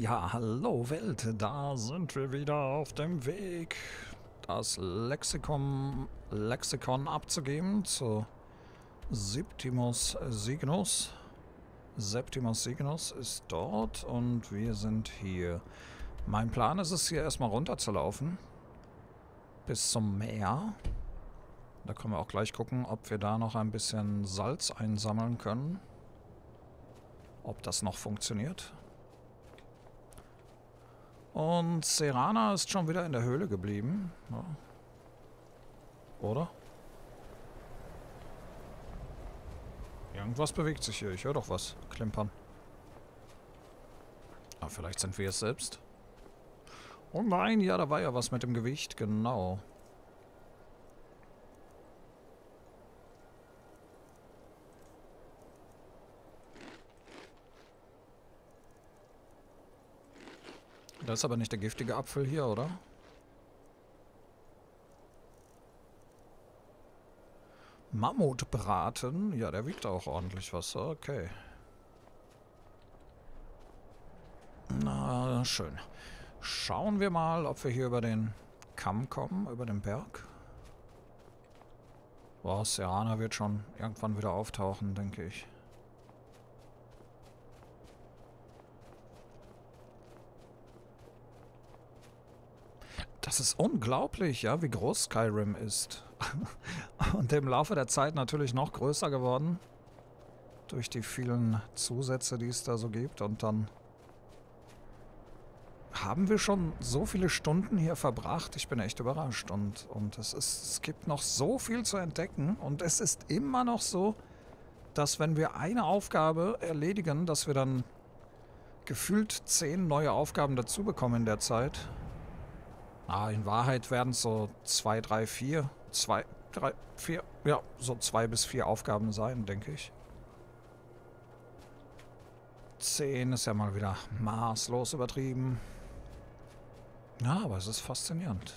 Ja, hallo Welt, da sind wir wieder auf dem Weg, das Lexikon abzugeben zu Septimus Signus ist dort und wir sind hier. Mein Plan ist es, hier erstmal runterzulaufen bis zum Meer. Da können wir auch gleich gucken, ob wir da noch ein bisschen Salz einsammeln können. Ob das noch funktioniert. Und Serana ist schon wieder in der Höhle geblieben. Ja. Oder? Irgendwas bewegt sich hier. Ich höre doch was klimpern. Aber vielleicht sind wir es selbst. Oh nein, ja, da war ja was mit dem Gewicht. Genau. Das ist aber nicht der giftige Apfel hier, oder? Mammutbraten? Ja, der wiegt auch ordentlich was. Okay. Na, schön. Schauen wir mal, ob wir hier über den Kamm kommen, über den Berg. Boah, Serana wird schon irgendwann wieder auftauchen, denke ich. Das ist unglaublich, ja, wie groß Skyrim ist. Und im Laufe der Zeit natürlich noch größer geworden. Durch die vielen Zusätze, die es da so gibt. Und dann haben wir schon so viele Stunden hier verbracht. Ich bin echt überrascht. Und es gibt noch so viel zu entdecken. Und es ist immer noch so, dass wenn wir eine Aufgabe erledigen, dass wir dann gefühlt 10 neue Aufgaben dazu bekommen in der Zeit. Ah, in Wahrheit werden es so 2, 3, 4, ja, so 2 bis 4 Aufgaben sein, denke ich. 10 ist ja mal wieder maßlos übertrieben. Ja, aber es ist faszinierend.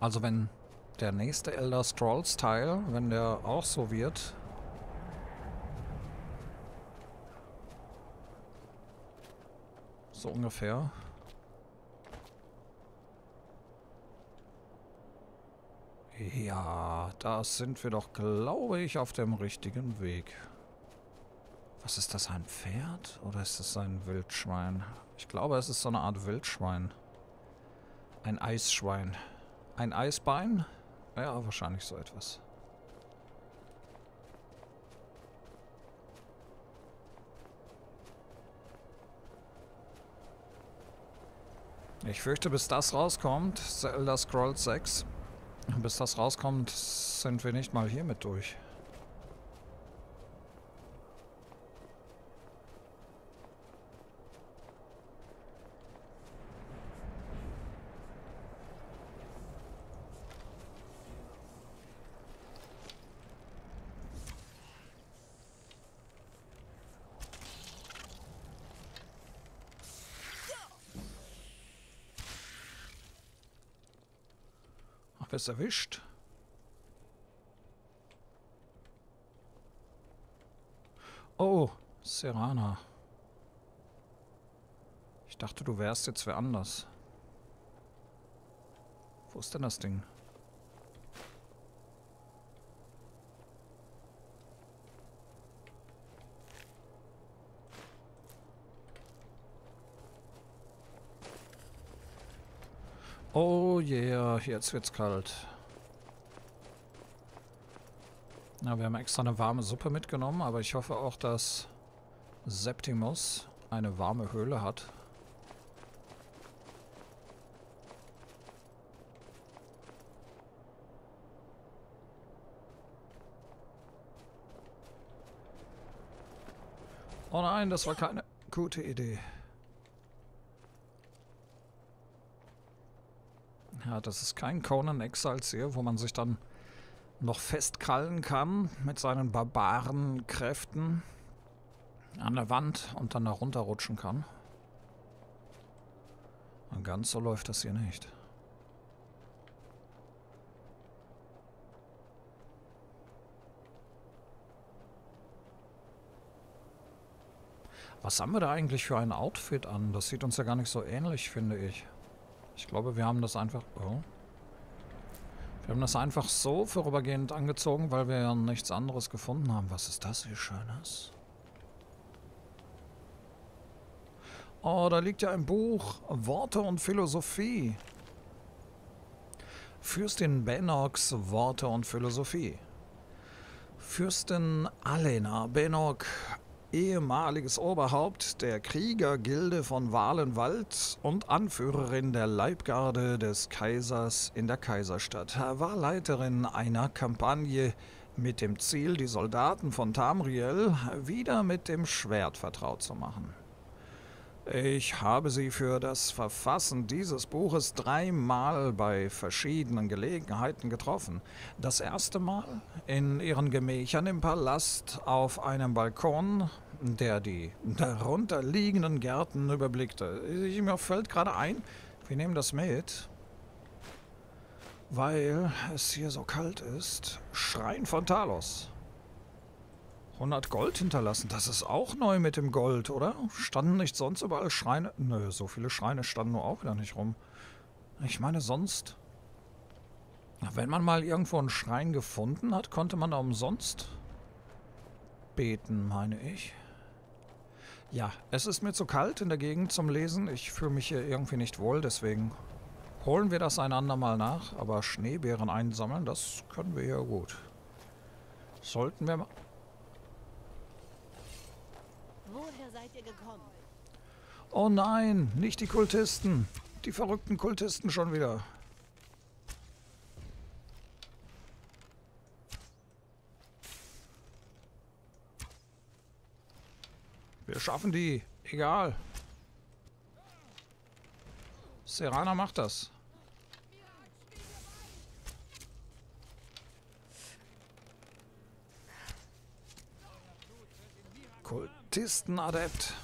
Also wenn der nächste Elder Scrolls Teil, wenn der auch so wird... So ungefähr. Ja, da sind wir doch, glaube ich, auf dem richtigen Weg. Was ist das, ein Pferd? Oder ist das ein Wildschwein? Ich glaube, es ist so eine Art Wildschwein. Ein Eisschwein. Ein Eisbein? Ja, wahrscheinlich so etwas. Ich fürchte, bis das rauskommt, Elder Scrolls 6, bis das rauskommt, sind wir nicht mal hiermit durch. Ist erwischt. Oh, Serana. Ich dachte, du wärst jetzt wer anders. Wo ist denn das Ding? Oh yeah, jetzt wird's kalt. Ja, wir haben extra eine warme Suppe mitgenommen, aber ich hoffe auch, dass Septimus eine warme Höhle hat. Oh nein, das war keine gute Idee. Ja, das ist kein Conan Exiles hier, wo man sich dann noch festkrallen kann mit seinen Barbarenkräften an der Wand und dann da runterrutschen kann. Und ganz so läuft das hier nicht. Was haben wir da eigentlich für ein Outfit an? Das sieht uns ja gar nicht so ähnlich, finde ich. Ich glaube, wir haben das einfach... Oh. Wir haben das einfach so vorübergehend angezogen, weil wir ja nichts anderes gefunden haben. Was ist das hier Schönes? Oh, da liegt ja ein Buch. Worte und Philosophie. Fürstin Benox, Worte und Philosophie. Fürstin Alena Benok, ehemaliges Oberhaupt der Kriegergilde von Wahlenwald und Anführerin der Leibgarde des Kaisers in der Kaiserstadt, war Leiterin einer Kampagne mit dem Ziel, die Soldaten von Tamriel wieder mit dem Schwert vertraut zu machen. Ich habe sie für das Verfassen dieses Buches dreimal bei verschiedenen Gelegenheiten getroffen. Das erste Mal in ihren Gemächern im Palast auf einem Balkon, der die darunterliegenden Gärten überblickte. Mir fällt gerade ein, wir nehmen das mit, weil es hier so kalt ist. Schrein von Talos. 100 Gold hinterlassen, das ist auch neu mit dem Gold, oder? Standen nicht sonst überall Schreine? Nö, so viele Schreine standen nur auch wieder nicht rum. Ich meine sonst, wenn man mal irgendwo einen Schrein gefunden hat, konnte man da umsonst beten, meine ich. Ja, es ist mir zu kalt in der Gegend zum Lesen, ich fühle mich hier irgendwie nicht wohl, deswegen holen wir das ein andermal nach, aber Schneebären einsammeln, das können wir ja gut. Sollten wir mal... Oh nein, nicht die Kultisten. Die verrückten Kultisten schon wieder. Wir schaffen die. Egal. Serana macht das. Kultistenadept.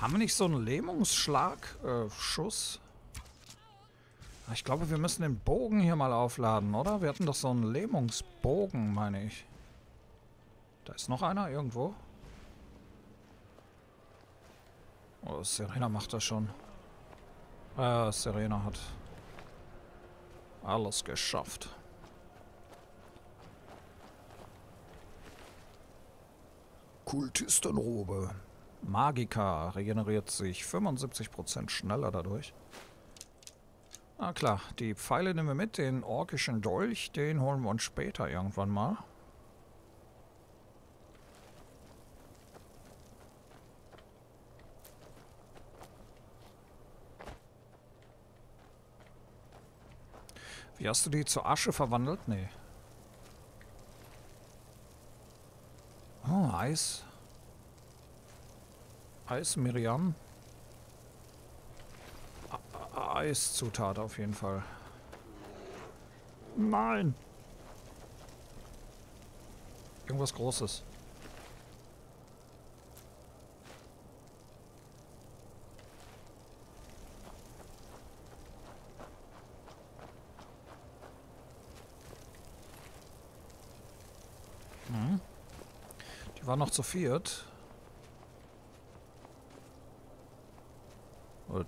Haben wir nicht so einen Lähmungsschlag? Schuss? Ich glaube, wir müssen den Bogen hier mal aufladen, oder? Wir hatten doch so einen Lähmungsbogen, meine ich. Da ist noch einer irgendwo. Oh, Serena macht das schon. Serena hat alles geschafft. Kultistenrobe. Magica regeneriert sich 75% schneller dadurch. Na klar, die Pfeile nehmen wir mit, den orkischen Dolch, den holen wir uns später irgendwann mal. Wie hast du die zur Asche verwandelt? Nee. Oh, Eis. Eis, Miriam. Eiszutat auf jeden Fall. Nein! Irgendwas Großes. Hm. Die war noch zu viert.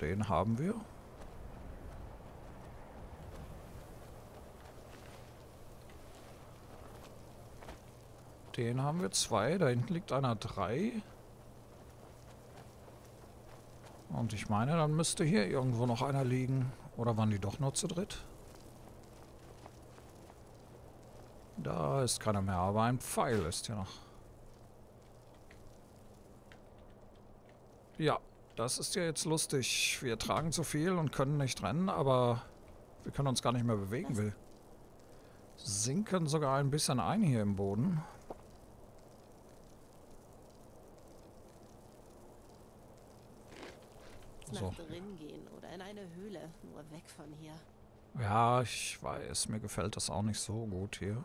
Den haben wir. Den haben wir zwei. Da hinten liegt einer 3. Und ich meine, dann müsste hier irgendwo noch einer liegen. Oder waren die doch nur zu dritt? Da ist keiner mehr, aber ein Pfeil ist hier noch. Ja. Das ist ja jetzt lustig. Wir tragen zu viel und können nicht rennen, aber wir können uns gar nicht mehr bewegen. Wir sinken sogar ein bisschen ein hier im Boden. So. Ja, ich weiß. Mir gefällt das auch nicht so gut hier.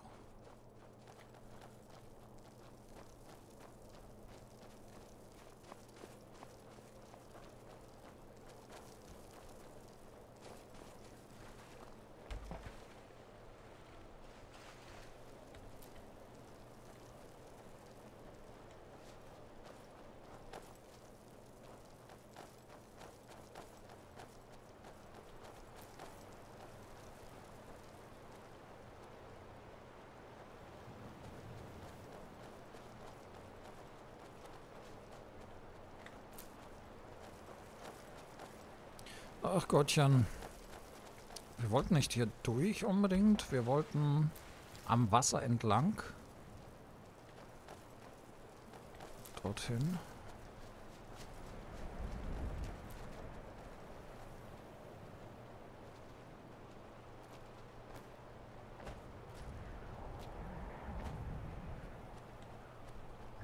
Ach Gottchen. Wir wollten nicht hier durch unbedingt. Wir wollten am Wasser entlang. Dorthin.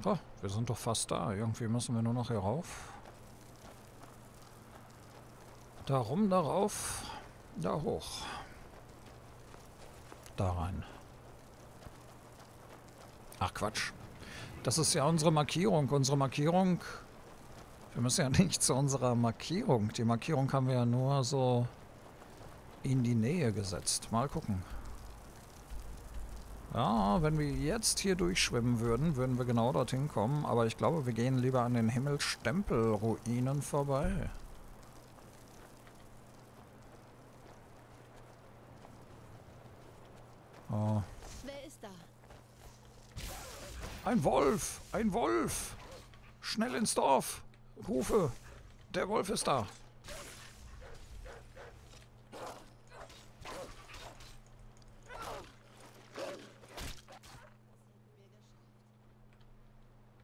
Oh, wir sind doch fast da. Irgendwie müssen wir nur noch hier rauf. Da rum, darauf, da hoch. Da rein. Ach Quatsch. Das ist ja unsere Markierung. Unsere Markierung... Wir müssen ja nicht zu unserer Markierung. Die Markierung haben wir ja nur so in die Nähe gesetzt. Mal gucken. Ja, wenn wir jetzt hier durchschwimmen würden, würden wir genau dorthin kommen. Aber ich glaube, wir gehen lieber an den Himmelsstempelruinen vorbei. Oh. Wer ist da? Ein Wolf! Ein Wolf! Schnell ins Dorf! Rufe! Der Wolf ist da!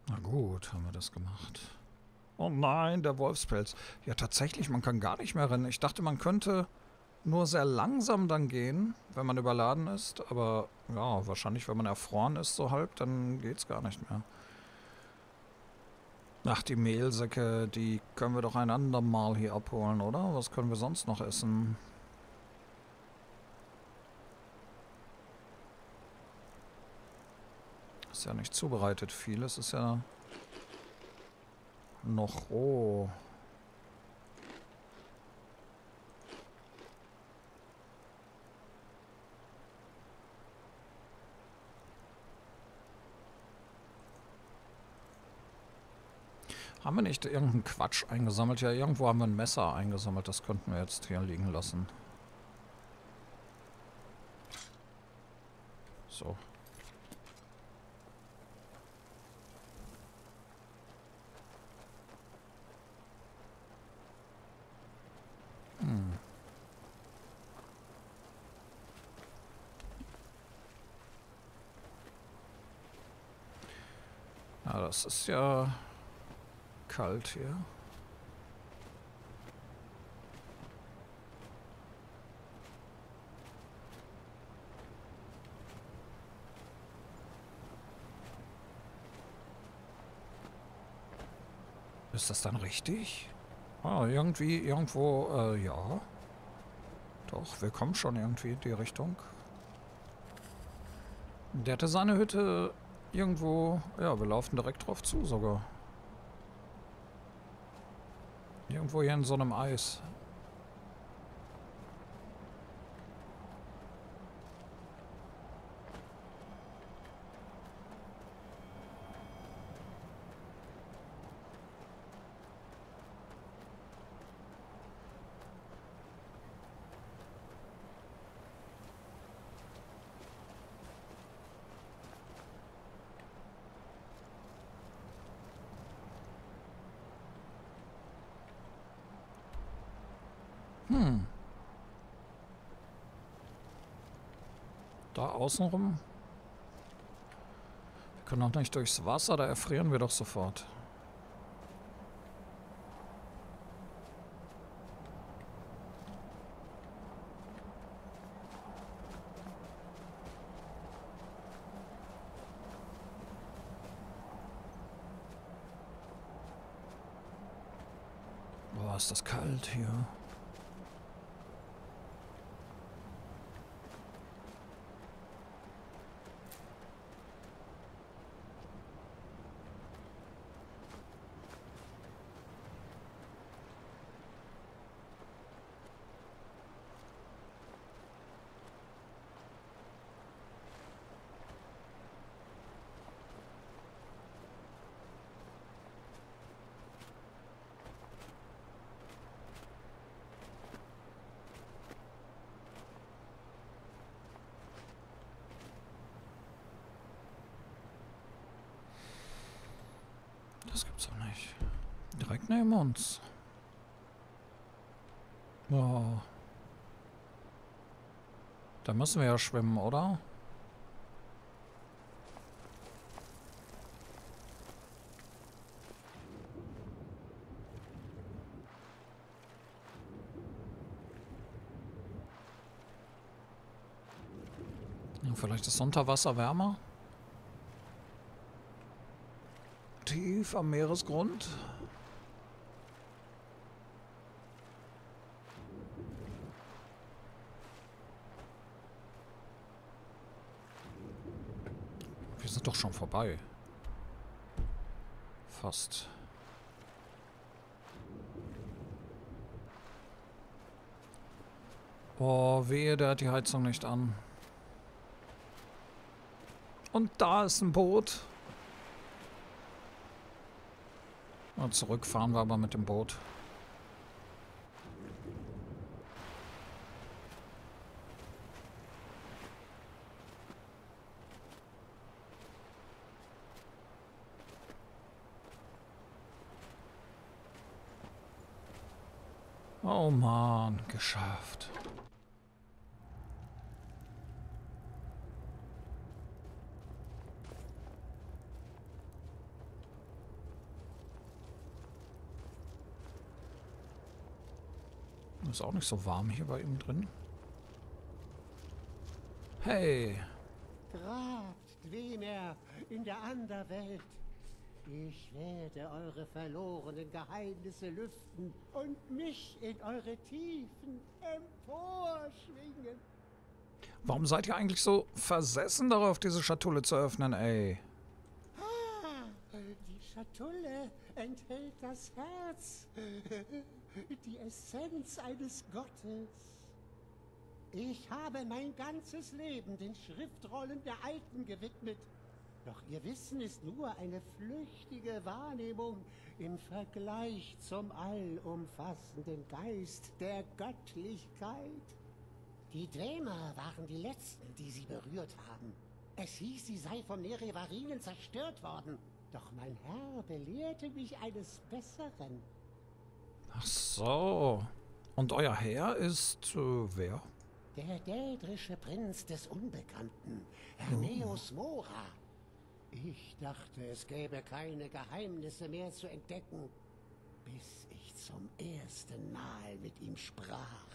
Na gut, haben wir das gemacht. Oh nein, der Wolfspelz. Ja, tatsächlich, man kann gar nicht mehr rennen. Ich dachte, man könnte nur sehr langsam dann gehen, wenn man überladen ist. Aber ja, wahrscheinlich, wenn man erfroren ist so halb, dann geht's gar nicht mehr. Ach, die Mehlsäcke, die können wir doch ein andermal hier abholen, oder? Was können wir sonst noch essen? Ist ja nicht zubereitet. Vieles ist ja noch roh. Haben wir nicht irgendeinen Quatsch eingesammelt? Ja, irgendwo haben wir ein Messer eingesammelt. Das könnten wir jetzt hier liegen lassen. So. Ja, das ist ja... kalt hier. Ist das dann richtig? Ah, irgendwie, irgendwo, ja. Doch, wir kommen schon irgendwie in die Richtung. Der hatte seine Hütte irgendwo... Ja, wir laufen direkt drauf zu sogar. Irgendwo hier in so einem Eis. Da außenrum? Wir können auch nicht durchs Wasser, da erfrieren wir doch sofort. Boah, ist das kalt hier. Das gibt's doch nicht. Direkt neben uns. Oh. Da müssen wir ja schwimmen, oder? Vielleicht ist Unterwasser wärmer. Tief am Meeresgrund. Wir sind doch schon vorbei. Fast. Oh, wehe, der hat die Heizung nicht an. Und da ist ein Boot. Und zurückfahren wir aber mit dem Boot. Oh Mann, geschafft. Ist auch nicht so warm hier bei ihm drin. Hey! Grabt, Dremer, in der Anderwelt. Ich werde eure verlorenen Geheimnisse lüften und mich in eure Tiefen emporschwingen. Warum seid ihr eigentlich so versessen darauf, diese Schatulle zu öffnen, ey? Ah, die Schatulle enthält das Herz. Die Essenz eines Gottes. Ich habe mein ganzes Leben den Schriftrollen der Alten gewidmet. Doch ihr Wissen ist nur eine flüchtige Wahrnehmung im Vergleich zum allumfassenden Geist der Göttlichkeit. Die Dremer waren die Letzten, die sie berührt haben. Es hieß, sie sei von Nerevarinen zerstört worden. Doch mein Herr belehrte mich eines Besseren. Ach so. Und euer Herr ist, wer? Der dädrische Prinz des Unbekannten, Hermaeus Mora. Ich dachte, es gäbe keine Geheimnisse mehr zu entdecken, bis ich zum ersten Mal mit ihm sprach.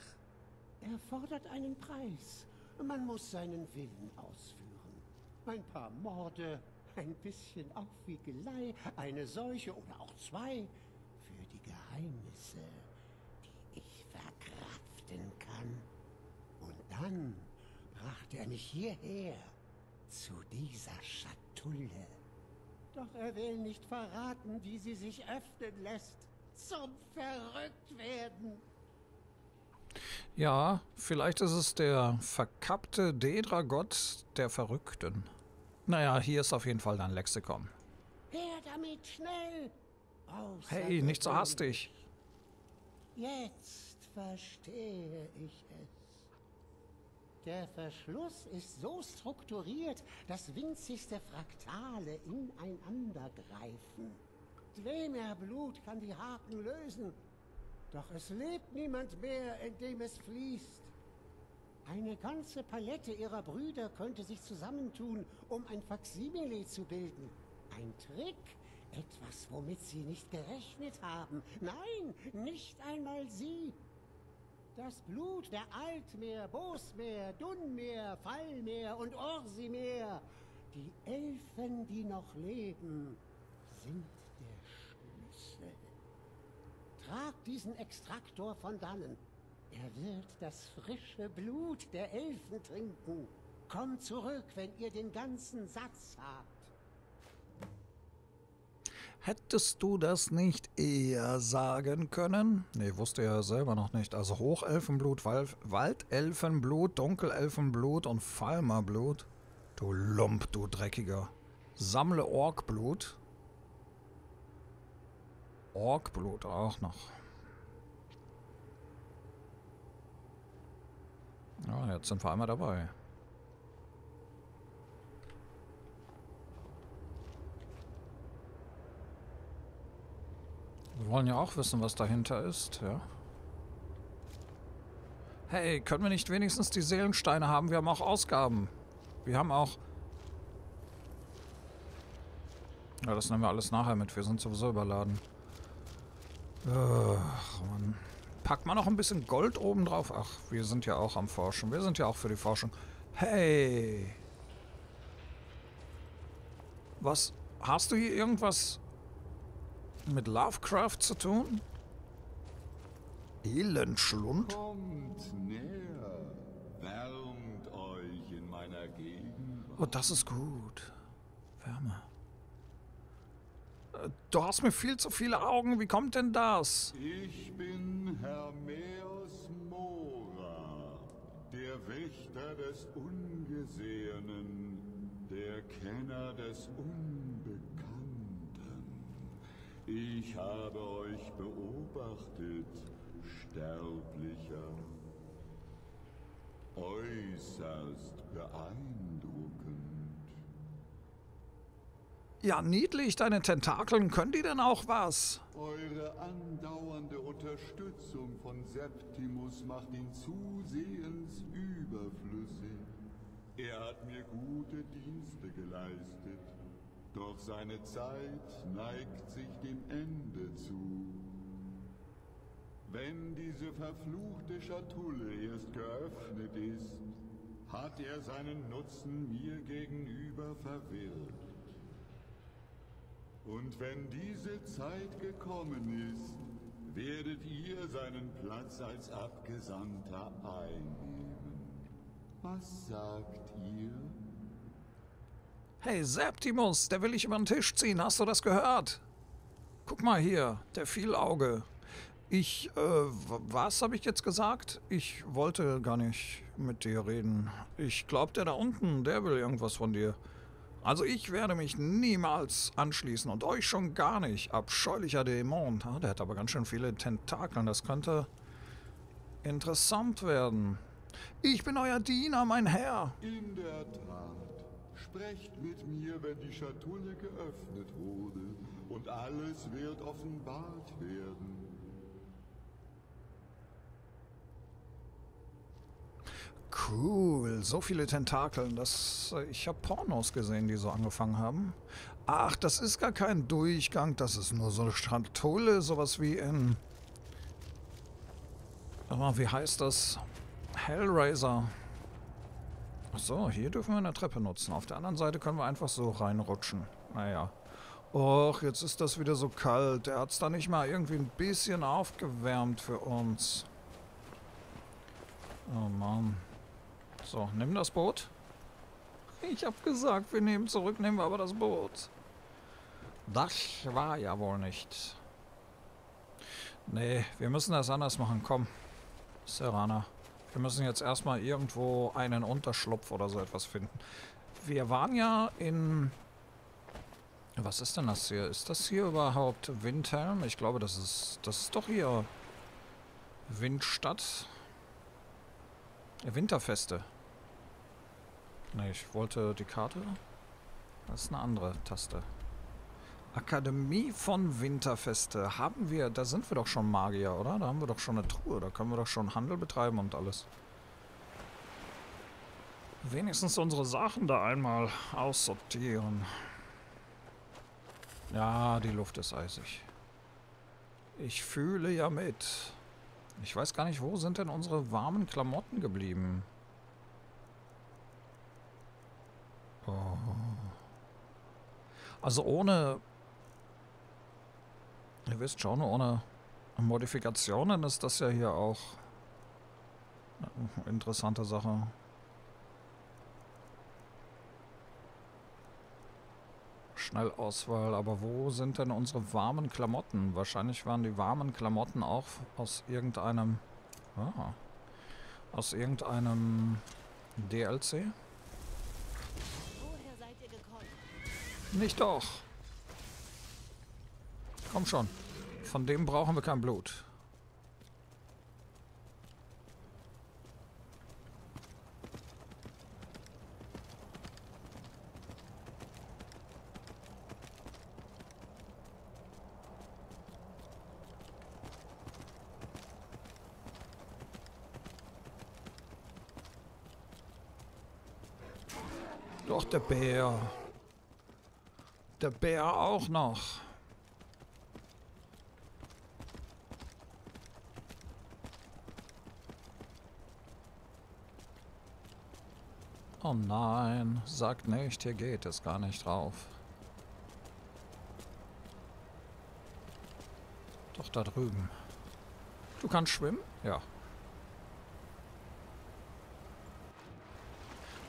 Er fordert einen Preis. Man muss seinen Willen ausführen. Ein paar Morde, ein bisschen Aufwiegelei, eine Seuche oder auch zwei. Für die Geheimnisse, die ich verkraften kann. Und dann brachte er mich hierher, zu dieser Schatulle. Doch er will nicht verraten, wie sie sich öffnen lässt. Zum Verrücktwerden. Ja, vielleicht ist es der verkappte Daedra-Gott der Verrückten. Naja, hier ist auf jeden Fall dein Lexikon. Her damit, schnell! Hey, nicht so hastig. Jetzt verstehe ich es. Der Verschluss ist so strukturiert, dass winzigste Fraktale ineinander greifen. Dremer Blut kann die Haken lösen. Doch es lebt niemand mehr, indem es fließt. Eine ganze Palette ihrer Brüder könnte sich zusammentun, um ein Faksimile zu bilden. Ein Trick? Etwas, womit sie nicht gerechnet haben. Nein, nicht einmal sie. Das Blut der Altmeer, Bosmeer, Dunmeer, Fallmeer und Orsimeer. Die Elfen, die noch leben, sind der Schlüssel. Trag diesen Extraktor von dannen. Er wird das frische Blut der Elfen trinken. Komm zurück, wenn ihr den ganzen Satz habt. Hättest du das nicht eher sagen können? Ne, wusste er ja selber noch nicht. Also Hochelfenblut, Waldelfenblut, Dunkelelfenblut und Fallmeerblut. Du Lump, du Dreckiger. Sammle Orkblut. Orkblut auch noch. Ja, jetzt sind wir einmal dabei. Wir wollen ja auch wissen, was dahinter ist, ja. Hey, können wir nicht wenigstens die Seelensteine haben? Wir haben auch Ausgaben. Wir haben auch... Ja, das nehmen wir alles nachher mit. Wir sind sowieso überladen. Ach, Mann. Packt man noch ein bisschen Gold oben drauf? Ach, wir sind ja auch am Forschen. Wir sind ja auch für die Forschung. Hey! Was? Hast du hier irgendwas mit Lovecraft zu tun? Elendschlund? Kommt näher. Wärmt euch in meiner Gegenwart. Oh, das ist gut. Wärme. Du hast mir viel zu viele Augen. Wie kommt denn das? Ich bin Hermaeus Mora, der Wächter des Ungesehenen, der Kenner des Unbekannten. Ich habe euch beobachtet, Sterblicher. Äußerst beeindruckend. Ja, niedlich, deine Tentakeln, können die denn auch was? Eure andauernde Unterstützung von Septimus macht ihn zusehends überflüssig. Er hat mir gute Dienste geleistet, doch seine Zeit neigt sich dem Ende zu. Wenn diese verfluchte Schatulle erst geöffnet ist, hat er seinen Nutzen mir gegenüber verwirrt. Und wenn diese Zeit gekommen ist, werdet ihr seinen Platz als Abgesandter einnehmen. Was sagt ihr? Hey, Septimus, der will ich über den Tisch ziehen. Hast du das gehört? Guck mal hier, der Vielauge. Ich, was habe ich jetzt gesagt? Ich wollte gar nicht mit dir reden. Ich glaube, der da unten, der will irgendwas von dir. Also ich werde mich niemals anschließen und euch schon gar nicht, abscheulicher Dämon. Ah, der hat aber ganz schön viele Tentakeln, das könnte interessant werden. Ich bin euer Diener, mein Herr. In der Tat, sprecht mit mir, wenn die Schatulle geöffnet wurde und alles wird offenbart werden. Cool, so viele Tentakeln. Das, ich habe Pornos gesehen, die so angefangen haben. Ach, das ist gar kein Durchgang, das ist nur so eine Schatulle, sowas wie in... Aber wie heißt das? Hellraiser. So, hier dürfen wir eine Treppe nutzen. Auf der anderen Seite können wir einfach so reinrutschen. Naja. Och, jetzt ist das wieder so kalt. Er hat es da nicht mal irgendwie ein bisschen aufgewärmt für uns. Oh Mann. So, nimm das Boot. Ich hab gesagt, wir nehmen zurück, nehmen wir aber das Boot. Das war ja wohl nicht. Nee, wir müssen das anders machen. Komm, Serana. Wir müssen jetzt erstmal irgendwo einen Unterschlupf oder so etwas finden. Wir waren ja in... Was ist denn das hier? Ist das hier überhaupt Windhelm? Ich glaube, das ist doch hier Windstadt. Winterfeste. Ne, ich wollte die Karte. Das ist eine andere Taste. Akademie von Winterfeste. Haben wir... Da sind wir doch schon Magier, oder? Da haben wir doch schon eine Truhe. Da können wir doch schon Handel betreiben und alles. Wenigstens unsere Sachen da einmal aussortieren. Ja, die Luft ist eisig. Ich fühle ja mit... Ich weiß gar nicht, wo sind denn unsere warmen Klamotten geblieben? Oh. Also ohne... Ihr wisst schon, ohne Modifikationen ist das ja hier auch eine interessante Sache. Schnellauswahl, aber wo sind denn unsere warmen Klamotten? Wahrscheinlich waren die warmen Klamotten auch aus irgendeinem... Ah, aus irgendeinem DLC? Woher seid ihr gekommen? Nicht doch! Komm schon, von dem brauchen wir kein Blut. Doch, der Bär. Der Bär auch noch. Oh nein, sagt nicht, hier geht es gar nicht drauf. Doch da drüben. Du kannst schwimmen? Ja.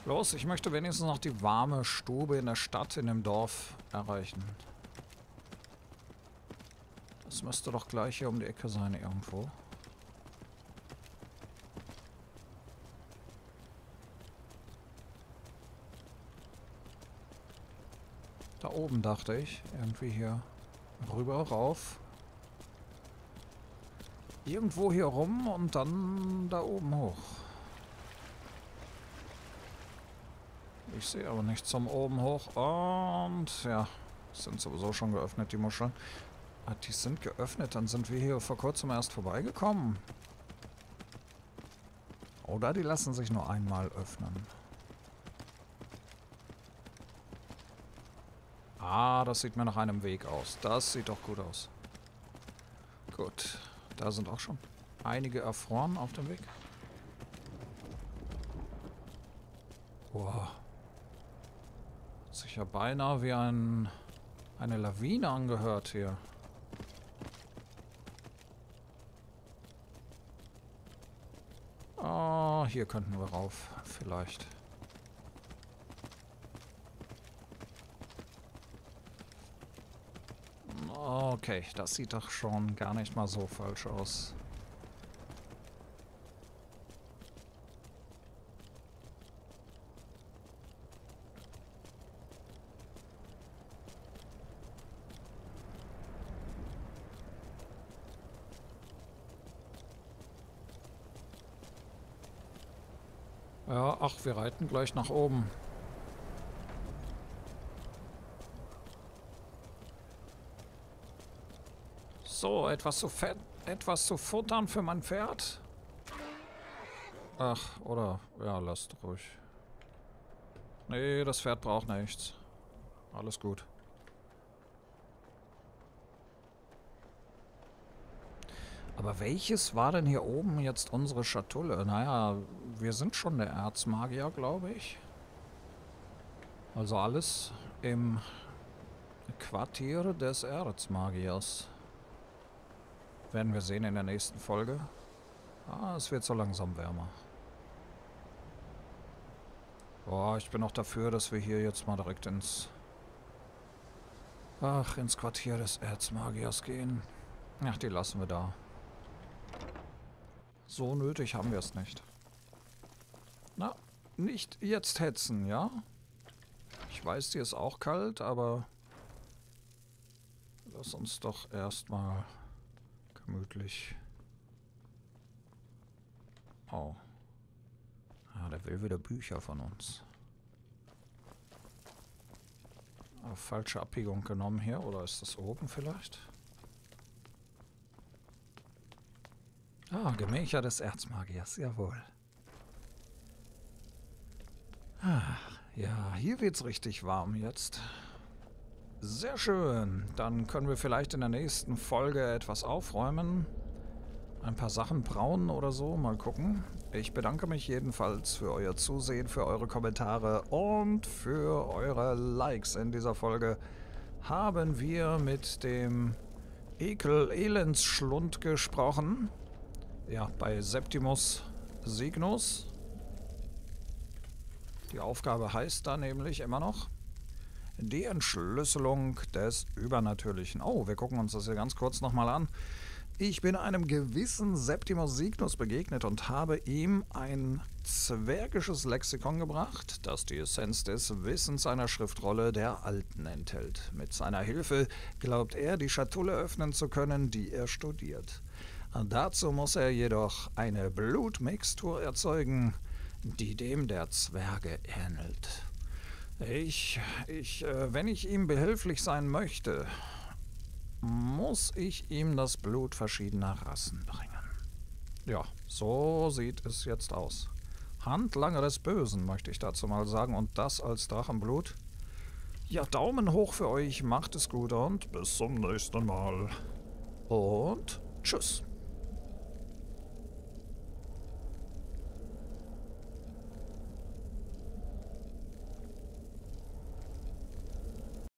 Los, ich möchte wenigstens noch die warme Stube in der Stadt, in dem Dorf erreichen. Das müsste doch gleich hier um die Ecke sein irgendwo. Da oben dachte ich, irgendwie hier rüber, rauf. Irgendwo hier rum und dann da oben hoch. Ich sehe aber nichts zum oben hoch und ja, sind sowieso schon geöffnet, die Muscheln. Ah, die sind geöffnet, dann sind wir hier vor kurzem erst vorbeigekommen. Oder die lassen sich nur einmal öffnen. Ah, das sieht mir nach einem Weg aus. Das sieht doch gut aus. Gut, da sind auch schon einige erfroren auf dem Weg. Wow. Hat sich ja beinahe wie eine Lawine angehört hier. Ah, hier könnten wir rauf, vielleicht. Okay, das sieht doch schon gar nicht mal so falsch aus. Ja, ach, wir reiten gleich nach oben. So, etwas zu futtern für mein Pferd. Ach, oder? Ja, lasst ruhig. Nee, das Pferd braucht nichts. Alles gut. Aber welches war denn hier oben jetzt unsere Schatulle? Naja, wir sind schon der Erzmagier, glaube ich. Also alles im Quartier des Erzmagiers. Werden wir sehen in der nächsten Folge. Ah, es wird so langsam wärmer. Boah, ich bin auch dafür, dass wir hier jetzt mal direkt ins Quartier des Erzmagiers gehen. Ach, die lassen wir da. So nötig haben wir es nicht. Na, nicht jetzt hetzen, ja? Ich weiß, dir ist auch kalt, aber lass uns doch erstmal gemütlich. Oh. Ah, der will wieder Bücher von uns. Aber falsche Abbiegung genommen hier. Oder ist das oben vielleicht? Ah, Gemächer des Erzmagiers. Jawohl. Ach, ja, hier wird's richtig warm jetzt. Sehr schön. Dann können wir vielleicht in der nächsten Folge etwas aufräumen. Ein paar Sachen brauen oder so. Mal gucken. Ich bedanke mich jedenfalls für euer Zusehen, für eure Kommentare und für eure Likes. In dieser Folge haben wir mit dem Ekel Elendschlund gesprochen. Ja, bei Septimus Signus. Die Aufgabe heißt da nämlich immer noch die Entschlüsselung des Übernatürlichen. Oh, wir gucken uns das hier ganz kurz nochmal an. Ich bin einem gewissen Septimus Signus begegnet und habe ihm ein zwergisches Lexikon gebracht, das die Essenz des Wissens einer Schriftrolle der Alten enthält. Mit seiner Hilfe glaubt er, die Schatulle öffnen zu können, die er studiert. Dazu muss er jedoch eine Blutmixtur erzeugen, die dem der Zwerge ähnelt. Wenn ich ihm behilflich sein möchte, muss ich ihm das Blut verschiedener Rassen bringen. Ja, so sieht es jetzt aus. Handlanger des Bösen, möchte ich dazu mal sagen. Und das als Drachenblut. Ja, Daumen hoch für euch. Macht es gut und bis zum nächsten Mal. Und tschüss.